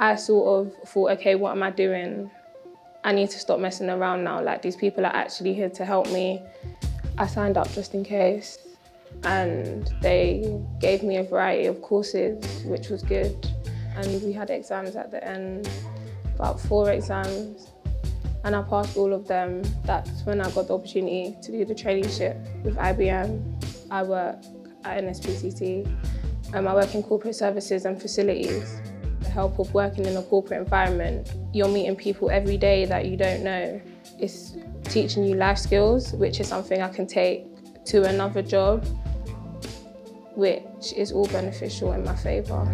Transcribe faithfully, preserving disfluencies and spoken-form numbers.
I sort of thought, okay, what am I doing? I need to stop messing around now. Like, these people are actually here to help me. I signed up just in case, and they gave me a variety of courses, which was good. And we had exams at the end, about four exams, and I passed all of them. That's when I got the opportunity to do the traineeship with I B M. I work at N S P C C. Um, I work in corporate services and facilities. The help of working in a corporate environment, you're meeting people every day that you don't know. It's teaching you life skills, which is something I can take to another job, which is all beneficial in my favour.